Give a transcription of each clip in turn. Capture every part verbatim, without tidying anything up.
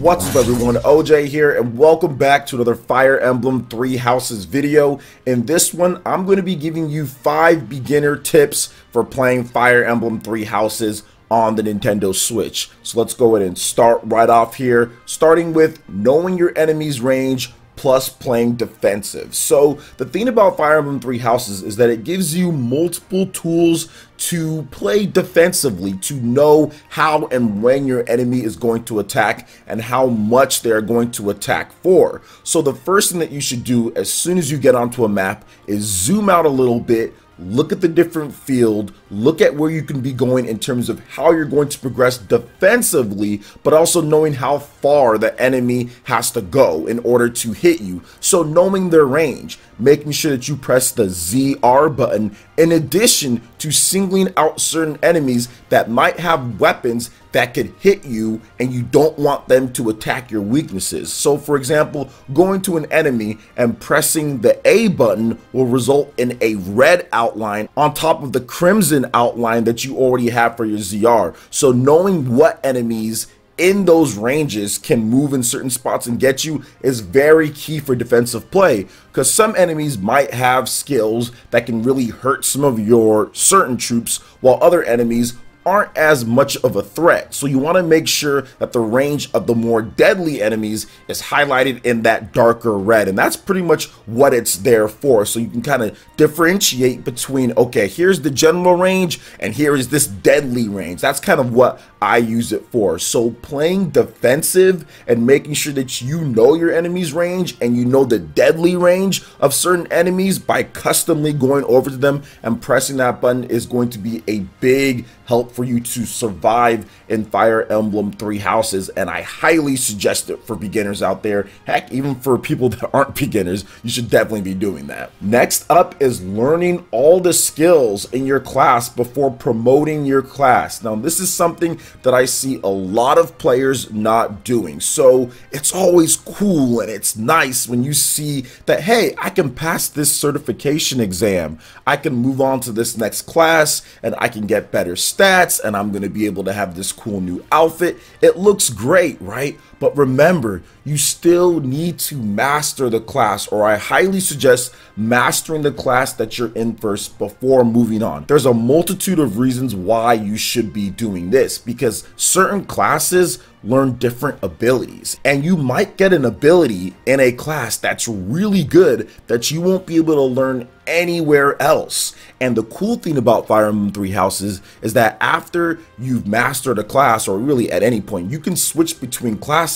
What's up everyone, O J here, and welcome back to another Fire Emblem Three Houses video. In this one, I'm going to be giving you five beginner tips for playing Fire Emblem Three Houses on the Nintendo Switch. So let's go ahead and start right off here, starting with knowing your enemy's range plus playing defensive. So the thing about Fire Emblem Three Houses is that it gives you multiple tools to play defensively, to know how and when your enemy is going to attack and how much they're going to attack for. So the first thing that you should do as soon as you get onto a map is zoom out a little bit, look at the different field, look at where you can be going in terms of how you're going to progress defensively, but also knowing how far the enemy has to go in order to hit you. So knowing their range, making sure that you press the Z R button, in addition to singling out certain enemies that might have weapons that could hit you and you don't want them to attack your weaknesses. So for example, going to an enemy and pressing the A button will result in a red outline on top of the crimson outline that you already have for your Z R. So knowing what enemies in those ranges can move in certain spots and get you is very key for defensive play, because some enemies might have skills that can really hurt some of your certain troops while other enemies aren't as much of a threat. So you want to make sure that the range of the more deadly enemies is highlighted in that darker red, and that's pretty much what it's there for. So you can kind of differentiate between, okay, here's the general range and here is this deadly range. That's kind of what I use it for. So playing defensive and making sure that you know your enemy's range and you know the deadly range of certain enemies by customly going over to them and pressing that button is going to be a big help for you to survive in Fire Emblem Three Houses, and I highly suggest it for beginners out there. Heck, even for people that aren't beginners, you should definitely be doing that. Next up is learning all the skills in your class before promoting your class. Now, this is something that I see a lot of players not doing. So it's always cool and it's nice when you see that, hey, I can pass this certification exam, I can move on to this next class, and I can get better stats, and I'm going to be able to have this cool new outfit. It looks great, right? But remember, you still need to master the class, or I highly suggest mastering the class that you're in first before moving on. There's a multitude of reasons why you should be doing this, because certain classes learn different abilities, and you might get an ability in a class that's really good that you won't be able to learn anywhere else. And the cool thing about Fire Emblem Three Houses is that after you've mastered a class, or really at any point, you can switch between classes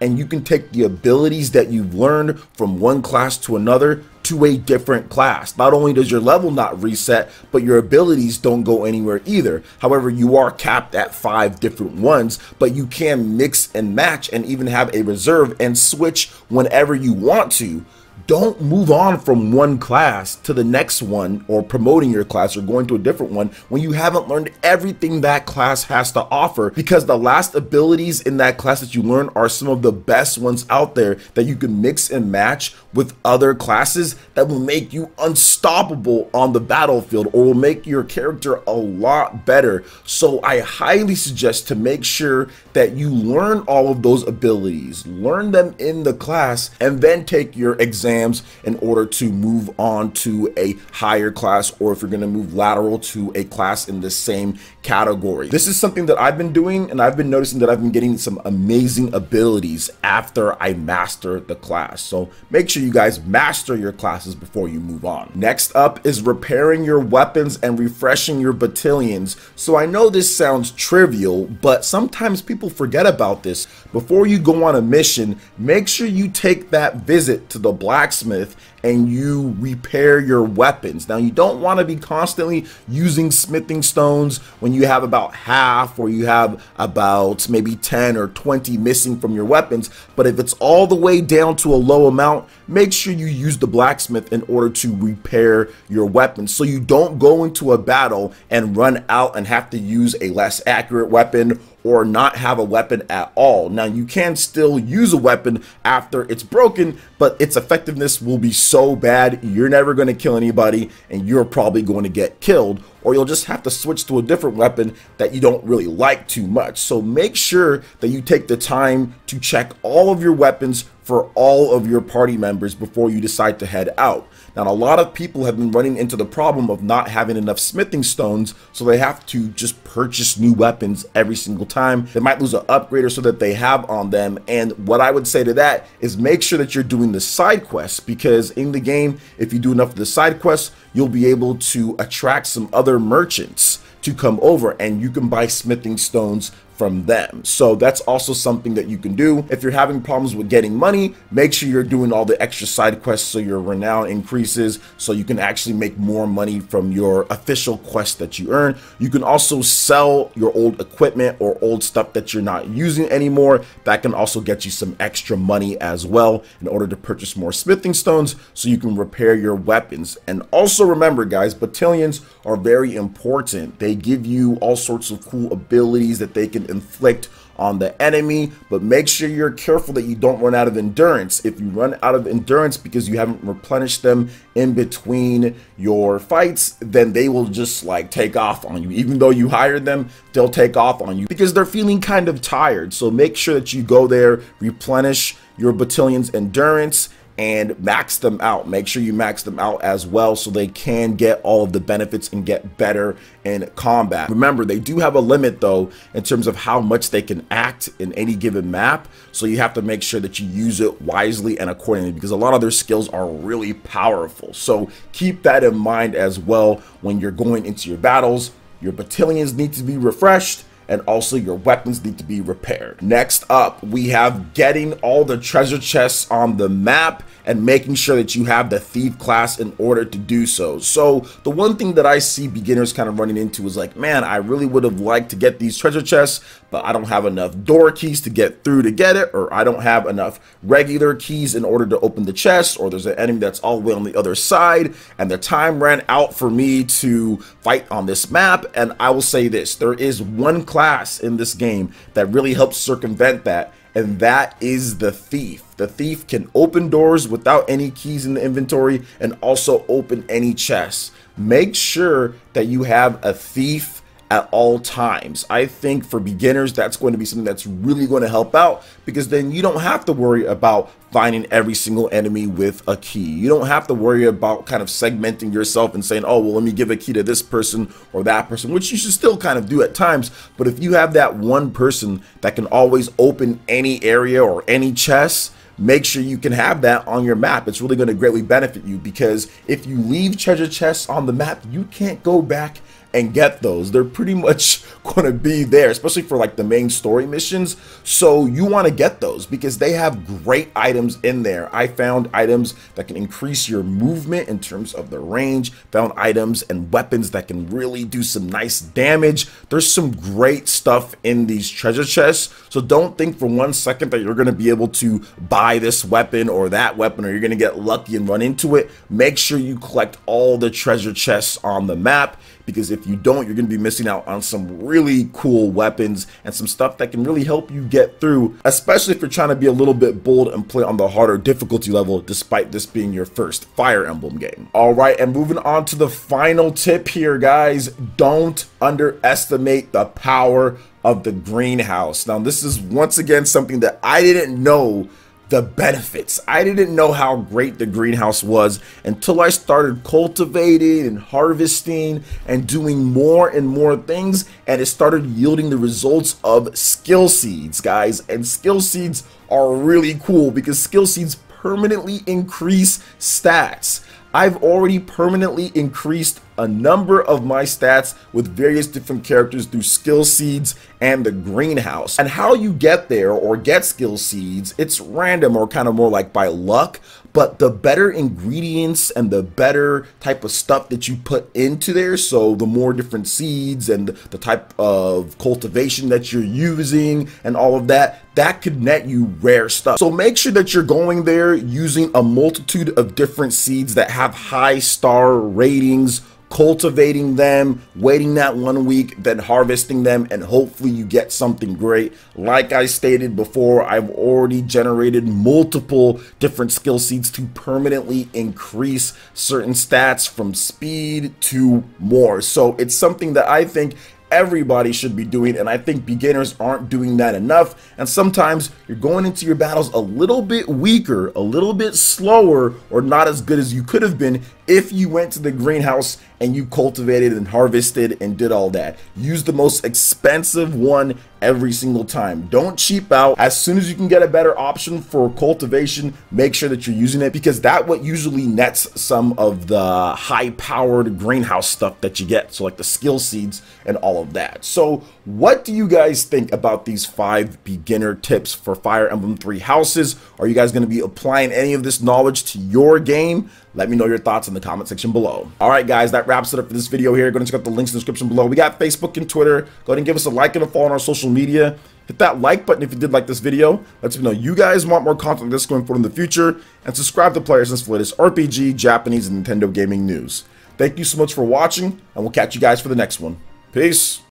and you can take the abilities that you've learned from one class to another to a different class. Not only does your level not reset, but your abilities don't go anywhere either. However, you are capped at five different ones, but you can mix and match and even have a reserve and switch whenever you want to. Don't move on from one class to the next one, or promoting your class or going to a different one, when you haven't learned everything that class has to offer, because the last abilities in that class that you learn are some of the best ones out there that you can mix and match with other classes that will make you unstoppable on the battlefield, or will make your character a lot better. So I highly suggest to make sure that you learn all of those abilities, learn them in the class, and then take your exam in order to move on to a higher class, or if you're going to move lateral to a class in the same category. This is something that I've been doing, and I've been noticing that I've been getting some amazing abilities after I master the class. So make sure you guys master your classes before you move on. Next up is repairing your weapons and refreshing your battalions. So I know this sounds trivial, but sometimes people forget about this. Before you go on a mission, make sure you take that visit to the blacksmith Blacksmith and you repair your weapons. Now, you don't want to be constantly using smithing stones when you have about half, or you have about maybe ten or twenty missing from your weapons. But if it's all the way down to a low amount, make sure you use the blacksmith in order to repair your weapons, so you don't go into a battle and run out and have to use a less accurate weapon, or not have a weapon at all. Now, you can still use a weapon after it's broken, but its effectiveness will be so so bad you're never going to kill anybody and you're probably going to get killed, or you'll just have to switch to a different weapon that you don't really like too much. So make sure that you take the time to check all of your weapons for all of your party members before you decide to head out. Now, a lot of people have been running into the problem of not having enough smithing stones, so they have to just purchase new weapons every single time. They might lose an upgrader so that they have on them, and what I would say to that is make sure that you're doing the side quests, because in the game, if you do enough of the side quests, you'll be able to attract some other merchants to come over and you can buy smithing stones from them. So that's also something that you can do. If you're having problems with getting money, make sure you're doing all the extra side quests so your renown increases, so you can actually make more money from your official quest that you earn. You can also sell your old equipment or old stuff that you're not using anymore. That can also get you some extra money as well in order to purchase more smithing stones so you can repair your weapons. And also remember, guys, battalions are very important. They give you all sorts of cool abilities that they can inflict on the enemy, but make sure you're careful that you don't run out of endurance. If you run out of endurance because you haven't replenished them in between your fights, then they will just like take off on you. Even though you hired them, they'll take off on you because they're feeling kind of tired. So make sure that you go there, replenish your battalion's endurance, and max them out. Make sure you max them out as well so they can get all of the benefits and get better in combat. Remember, they do have a limit though in terms of how much they can act in any given map, so you have to make sure that you use it wisely and accordingly, because a lot of their skills are really powerful. So keep that in mind as well when you're going into your battles. Your battalions need to be refreshed, and also your weapons need to be repaired. Next up, we have getting all the treasure chests on the map and making sure that you have the thief class in order to do so. So the one thing that I see beginners kind of running into is like, man, I really would have liked to get these treasure chests, but I don't have enough door keys to get through to get it, or I don't have enough regular keys in order to open the chest, or there's an enemy that's all the way on the other side, and the time ran out for me to fight on this map. And I will say this, there is one class class in this game that really helps circumvent that, and that is the thief. The thief can open doors without any keys in the inventory and also open any chests. Make sure that you have a thief at all times. I think for beginners, that's going to be something that's really going to help out, because then you don't have to worry about finding every single enemy with a key. You don't have to worry about kind of segmenting yourself and saying, oh, well, let me give a key to this person or that person, which you should still kind of do at times. But if you have that one person that can always open any area or any chest, make sure you can have that on your map. It's really going to greatly benefit you, because if you leave treasure chests on the map, you can't go back and get those. They're pretty much going to be there, especially for like the main story missions. So you want to get those because they have great items in there. I found items that can increase your movement in terms of the range, found items and weapons that can really do some nice damage. There's some great stuff in these treasure chests, so don't think for one second that you're going to be able to buy this weapon or that weapon, or you're going to get lucky and run into it. Make sure you collect all the treasure chests on the map, because if you don't, you're going to be missing out on some really cool weapons and some stuff that can really help you get through, especially if you're trying to be a little bit bold and play on the harder difficulty level, despite this being your first Fire Emblem game. All right, and moving on to the final tip here, guys, don't underestimate the power of the greenhouse. Now, this is once again something that I didn't know the benefits. I didn't know how great the greenhouse was until I started cultivating and harvesting and doing more and more things, and it started yielding the results of skill seeds, guys. And skill seeds are really cool because skill seeds permanently increase stats. I've already permanently increased a number of my stats with various different characters through skill seeds and the greenhouse. And how you get there or get skill seeds, it's random or kind of more like by luck, but the better ingredients and the better type of stuff that you put into there, so the more different seeds and the type of cultivation that you're using and all of that, that could net you rare stuff. So make sure that you're going there using a multitude of different seeds that have high star ratings cultivating them, waiting that one week, then harvesting them, and hopefully you get something great. Like I stated before, I've already generated multiple different skill seeds to permanently increase certain stats from speed to more. So it's something that I think everybody should be doing, and I think beginners aren't doing that enough. And sometimes you're going into your battles a little bit weaker, a little bit slower, or not as good as you could have been if you went to the greenhouse and you cultivated and harvested and did all that. Use the most expensive one every single time. Don't cheap out. As soon as you can get a better option for cultivation, make sure that you're using it, because that what usually nets some of the high powered greenhouse stuff that you get, so like the skill seeds and all of that. So what do you guys think about these five beginner tips for Fire Emblem Three Houses? Are you guys going to be applying any of this knowledge to your game? Let me know your thoughts in the comment section below. All right, guys, that wraps it up for this video here. Go and check out the links in the description below. We got Facebook and Twitter. Go ahead and give us a like and a follow on our social media. Hit that like button if you did like this video. Let me know you guys want more content like this going forward in the future. And subscribe to PlayerEssence for the latest R P G, Japanese, and Nintendo gaming news. Thank you so much for watching, and we'll catch you guys for the next one. Peace.